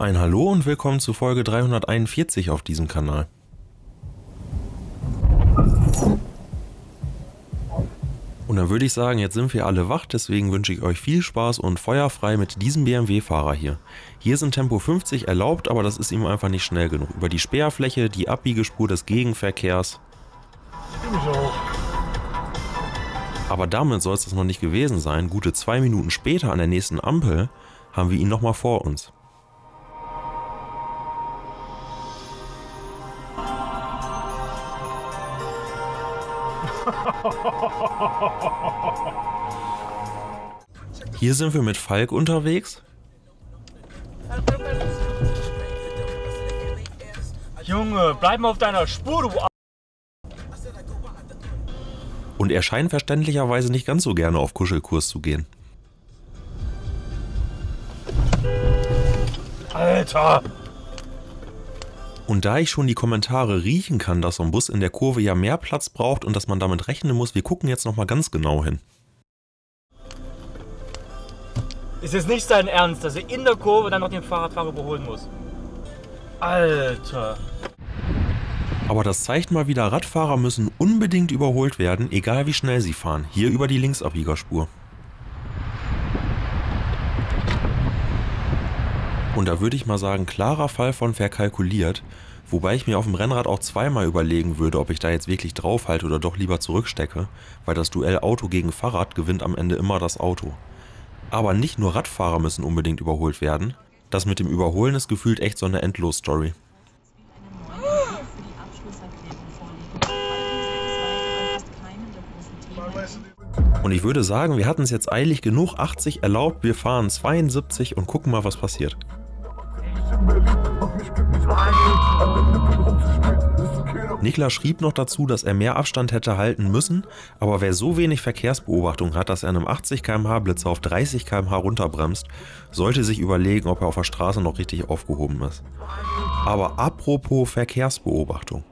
Ein Hallo und willkommen zu Folge 341 auf diesem Kanal. Und dann würde ich sagen, jetzt sind wir alle wach, deswegen wünsche ich euch viel Spaß und feuerfrei mit diesem BMW-Fahrer hier. Hier sind Tempo 50 erlaubt, aber das ist ihm einfach nicht schnell genug. Über die Sperrfläche, die Abbiegespur des Gegenverkehrs. Aber damit soll es das noch nicht gewesen sein. Gute 2 Minuten später an der nächsten Ampel haben wir ihn nochmal vor uns. Hier sind wir mit Falk unterwegs. Junge, bleib mal auf deiner Spur, du A. Und er scheint verständlicherweise nicht ganz so gerne auf Kuschelkurs zu gehen. Alter! Und da ich schon die Kommentare riechen kann, dass so ein Bus in der Kurve ja mehr Platz braucht und dass man damit rechnen muss, wir gucken jetzt nochmal ganz genau hin. Ist es nicht sein Ernst, dass er in der Kurve dann noch den Fahrradfahrer überholen muss? Alter! Aber das zeigt mal wieder, Radfahrer müssen unbedingt überholt werden, egal wie schnell sie fahren. Hier über die Linksabbiegerspur. Und da würde ich mal sagen, klarer Fall von verkalkuliert, wobei ich mir auf dem Rennrad auch zweimal überlegen würde, ob ich da jetzt wirklich draufhalte oder doch lieber zurückstecke, weil das Duell Auto gegen Fahrrad gewinnt am Ende immer das Auto. Aber nicht nur Radfahrer müssen unbedingt überholt werden, das mit dem Überholen ist gefühlt echt so eine Endlos-Story. Und ich würde sagen, wir hatten es jetzt eilig genug, 80 erlaubt, wir fahren 72 und gucken mal, was passiert. Niklas schrieb noch dazu, dass er mehr Abstand hätte halten müssen, aber wer so wenig Verkehrsbeobachtung hat, dass er einem 80 km/h Blitzer auf 30 km/h runterbremst, sollte sich überlegen, ob er auf der Straße noch richtig aufgehoben ist. Aber apropos Verkehrsbeobachtung.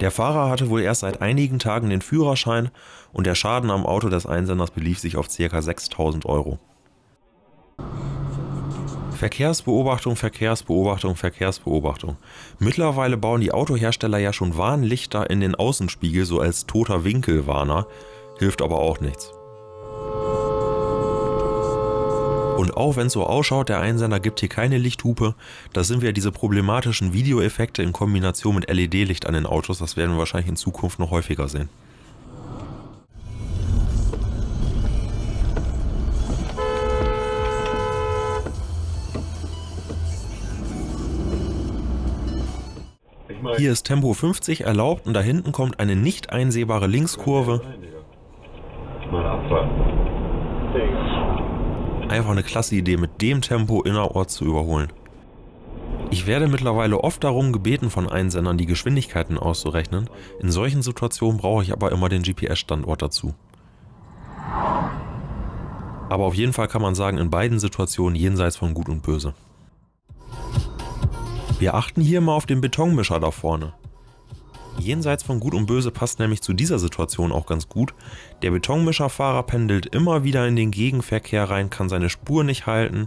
Der Fahrer hatte wohl erst seit einigen Tagen den Führerschein und der Schaden am Auto des Einsenders belief sich auf ca. 6.000 Euro. Verkehrsbeobachtung, Verkehrsbeobachtung, Verkehrsbeobachtung. Mittlerweile bauen die Autohersteller ja schon Warnlichter in den Außenspiegel, so als toter Winkelwarner, hilft aber auch nichts. Und auch wenn es so ausschaut, der Einsender gibt hier keine Lichthupe, das sind ja diese problematischen Videoeffekte in Kombination mit LED-Licht an den Autos, das werden wir wahrscheinlich in Zukunft noch häufiger sehen. Hier ist Tempo 50 erlaubt und da hinten kommt eine nicht einsehbare Linkskurve. Einfach eine klasse Idee, mit dem Tempo innerorts zu überholen. Ich werde mittlerweile oft darum gebeten von Einsendern, die Geschwindigkeiten auszurechnen. In solchen Situationen brauche ich aber immer den GPS-Standort dazu. Aber auf jeden Fall kann man sagen, in beiden Situationen jenseits von Gut und Böse. Wir achten hier mal auf den Betonmischer da vorne. Jenseits von Gut und Böse passt nämlich zu dieser Situation auch ganz gut. Der Betonmischerfahrer pendelt immer wieder in den Gegenverkehr rein, kann seine Spur nicht halten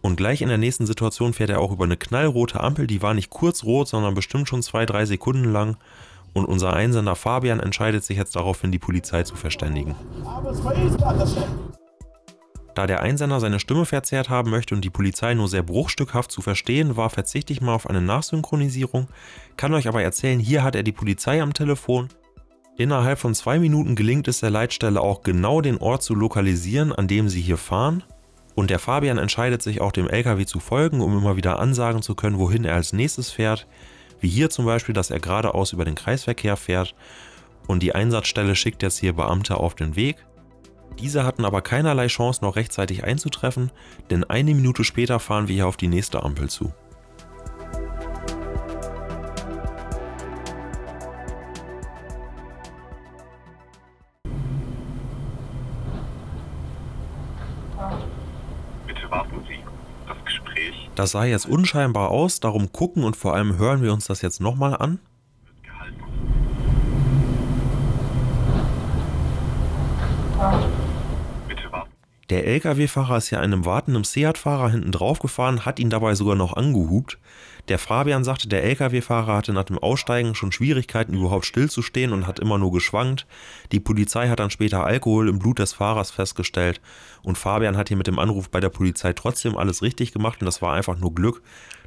und gleich in der nächsten Situation fährt er auch über eine knallrote Ampel, die war nicht kurz rot, sondern bestimmt schon 2-3 Sekunden lang und unser Einsender Fabian entscheidet sich jetzt daraufhin, die Polizei zu verständigen. Da der Einsender seine Stimme verzerrt haben möchte und die Polizei nur sehr bruchstückhaft zu verstehen war, verzichte ich mal auf eine Nachsynchronisierung, kann euch aber erzählen, hier hat er die Polizei am Telefon. Innerhalb von 2 Minuten gelingt es der Leitstelle auch genau den Ort zu lokalisieren, an dem sie hier fahren. Und der Fabian entscheidet sich auch dem LKW zu folgen, um immer wieder ansagen zu können, wohin er als nächstes fährt. Wie hier zum Beispiel, dass er geradeaus über den Kreisverkehr fährt. Und die Einsatzstelle schickt jetzt hier Beamte auf den Weg. Diese hatten aber keinerlei Chance, noch rechtzeitig einzutreffen, denn 1 Minute später fahren wir hier auf die nächste Ampel zu. Bitte warten Sie. Das Gespräch. Das sah jetzt unscheinbar aus, darum gucken und vor allem hören wir uns das jetzt nochmal an. Der LKW-Fahrer ist ja einem wartenden Seat-Fahrer hinten drauf gefahren, hat ihn dabei sogar noch angehupt. Der Fabian sagte, der LKW-Fahrer hatte nach dem Aussteigen schon Schwierigkeiten, überhaupt stillzustehen und hat immer nur geschwankt. Die Polizei hat dann später Alkohol im Blut des Fahrers festgestellt. Und Fabian hat hier mit dem Anruf bei der Polizei trotzdem alles richtig gemacht und das war einfach nur Glück,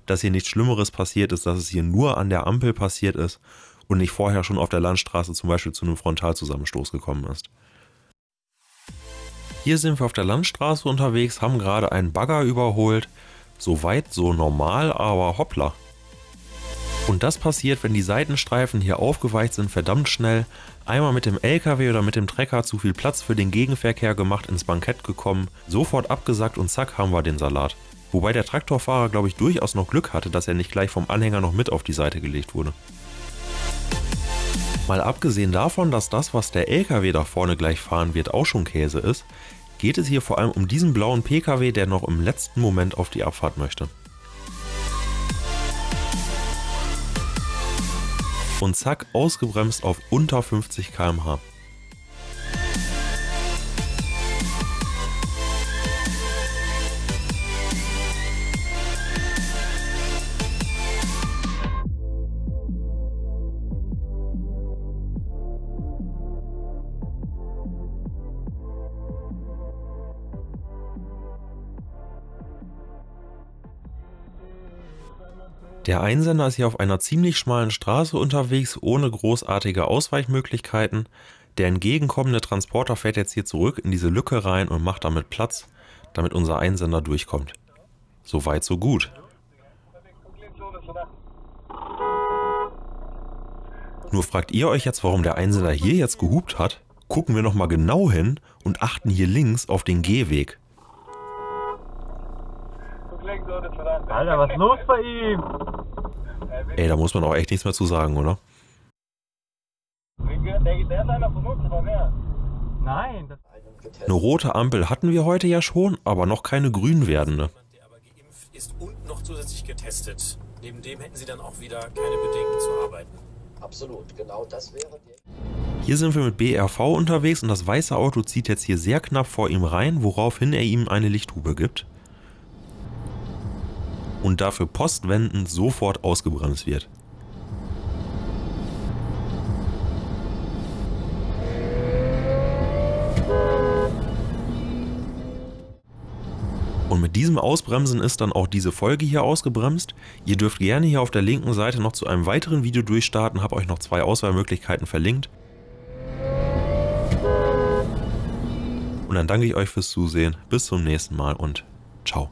dass hier nichts Schlimmeres passiert ist, dass es hier nur an der Ampel passiert ist und nicht vorher schon auf der Landstraße zum Beispiel zu einem Frontalzusammenstoß gekommen ist. Hier sind wir auf der Landstraße unterwegs, haben gerade einen Bagger überholt. Soweit so normal, aber hoppla. Und das passiert, wenn die Seitenstreifen hier aufgeweicht sind, verdammt schnell. Einmal mit dem LKW oder mit dem Trecker zu viel Platz für den Gegenverkehr gemacht, ins Bankett gekommen, sofort abgesackt und zack haben wir den Salat. Wobei der Traktorfahrer, glaube ich, durchaus noch Glück hatte, dass er nicht gleich vom Anhänger noch mit auf die Seite gelegt wurde. Mal abgesehen davon, dass das, was der LKW da vorne gleich fahren wird, auch schon Käse ist, geht es hier vor allem um diesen blauen PKW, der noch im letzten Moment auf die Abfahrt möchte. Und zack, ausgebremst auf unter 50 km/h. Der Einsender ist hier auf einer ziemlich schmalen Straße unterwegs, ohne großartige Ausweichmöglichkeiten. Der entgegenkommende Transporter fährt jetzt hier zurück in diese Lücke rein und macht damit Platz, damit unser Einsender durchkommt. So weit, so gut. Nur fragt ihr euch jetzt, warum der Einsender hier jetzt gehupt hat? Gucken wir nochmal genau hin und achten hier links auf den Gehweg. Alter, was ist los bei ihm? Ey, da muss man auch echt nichts mehr zu sagen, oder? Nein. Eine rote Ampel hatten wir heute ja schon, aber noch keine grün werdende. Der aber geimpft ist und noch zusätzlich getestet. Neben dem hätten sie dann auch wieder keine Bedenken zu arbeiten. Absolut, genau das wäre die. Hier sind wir mit BRV unterwegs und das weiße Auto zieht jetzt hier sehr knapp vor ihm rein, woraufhin er ihm eine Lichthupe gibt. Und dafür postwendend sofort ausgebremst wird. Und mit diesem Ausbremsen ist dann auch diese Folge hier ausgebremst. Ihr dürft gerne hier auf der linken Seite noch zu einem weiteren Video durchstarten, habe euch noch zwei Auswahlmöglichkeiten verlinkt. Und dann danke ich euch fürs Zusehen, bis zum nächsten Mal und ciao.